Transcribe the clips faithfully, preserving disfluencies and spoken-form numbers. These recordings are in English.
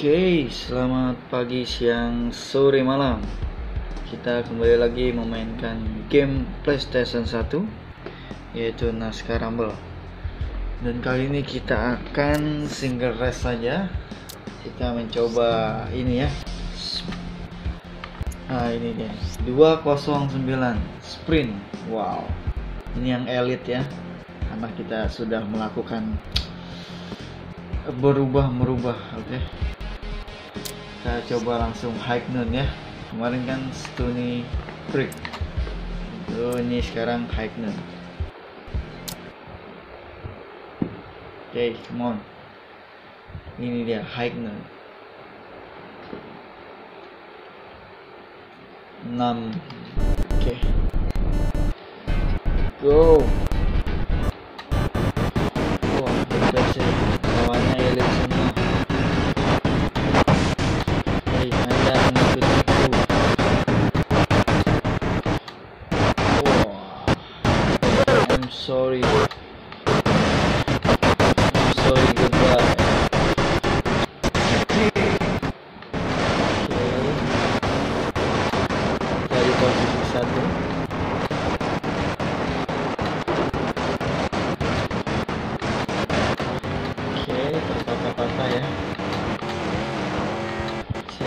Oke, selamat pagi, siang, sore, malam. Kita kembali lagi memainkan game PlayStation one, yaitu NASCAR Rumble. Dan kali ini kita akan single race saja. Kita mencoba ini ya. Nah, ini dia dua nol sembilan sprint. Wow, ini yang elit ya. Anak kita sudah melakukan berubah-merubah, oke okay. Kita coba langsung High Noon ya. Kemarin kan Stony Creek, oh, ini sekarang High Noon. Oke, okay, come on. Ini dia High Noon enam. Oke okay. Go. Sorry, I'm sorry, goodbye. Okay. Dari posisi satu. Okay, terpatah-patah ya. Okay.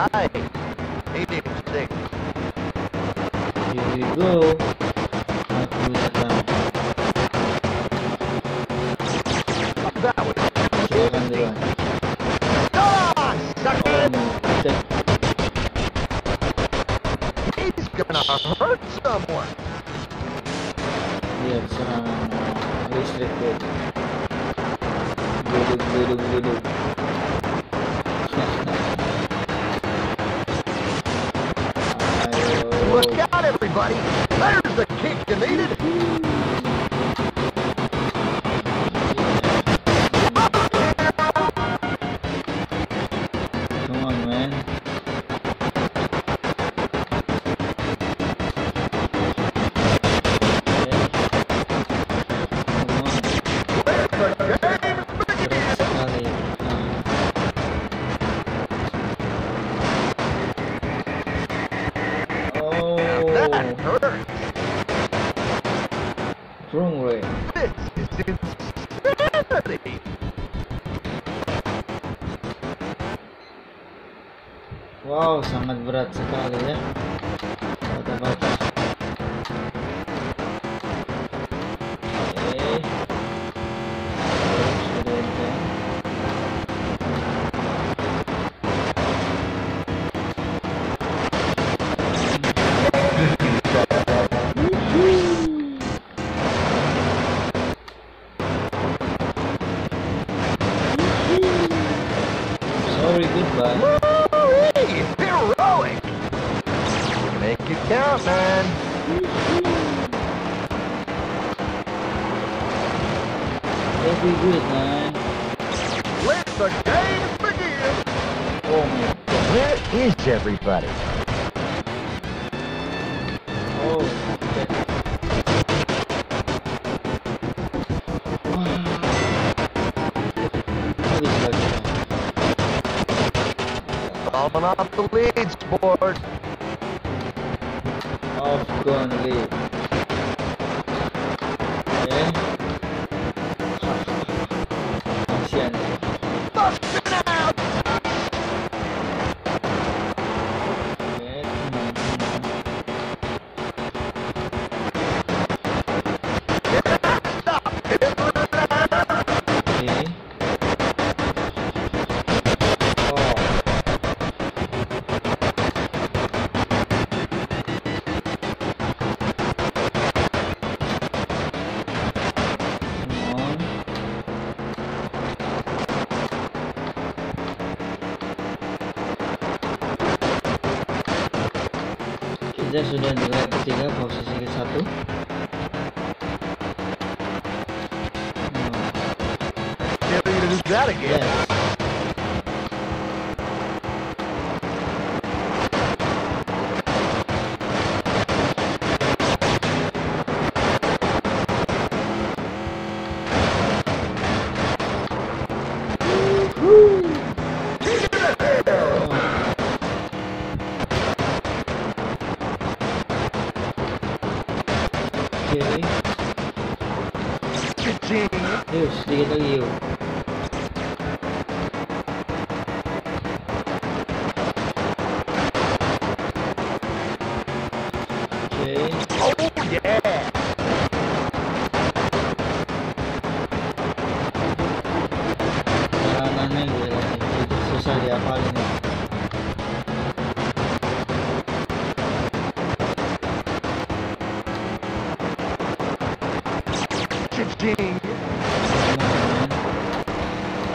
Hi, eight eight six. Here we go. That was it. Ah, sucker! He's gonna hurt someone. Yes, um, restricted. Little, little, little. Everybody, there's the kick you needed. Come on, man. Wrong way. This is insanity. Wow, sangat berat sekali ya. Bata-bata. Okay. Goodbye. Woo-wee! Heroic! Make it count, man! That'd be good, man. Let the game begin! Oh my God. Where is everybody? Oh. Wow. What is that? Coming off the lead, sport. Off gun lead. Okay. Kasihan. Busted out. Okay. Can't stop. Okay. saja sudah di lap ketiga posisi ke satu. Hmm. Yuk, sedikit lagi yuk. Oke. Jalanannya gila sih, susah diapalin ya.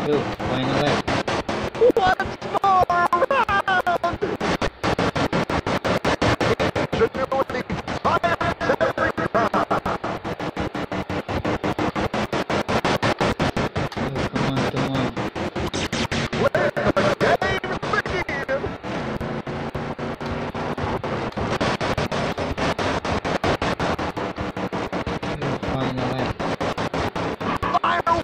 Yo, final lap. Once more round! Continuity fires every round! Oh, come on, come on. Where the game begins! Final lap. Fire one!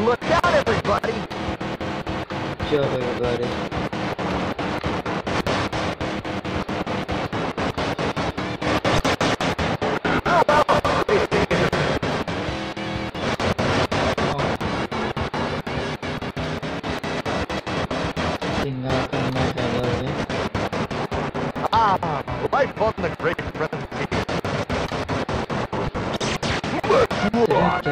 Look out, everybody! Good job, everybody. Tinggalkan mereka dulu. Ah, life on the great front here. Let's move on.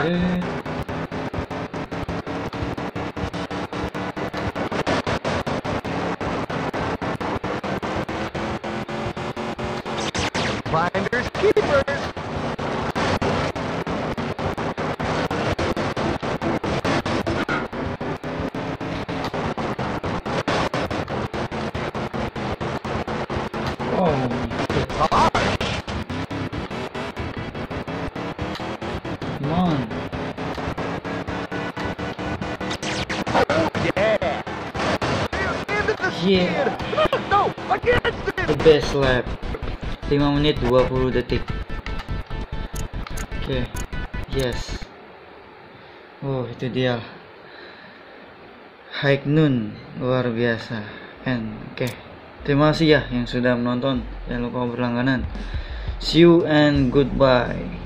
Finders, keepers! Oh, my gosh! Come on! Oh, yeah! Into the yeah. Speed! No! Against it! The best lap. lima menit dua puluh detik. Oke, okay. Yes. Oh, itu dia High Noon, luar biasa. And oke, okay. Terima kasih ya yang sudah menonton. Jangan lupa berlangganan. See you and goodbye.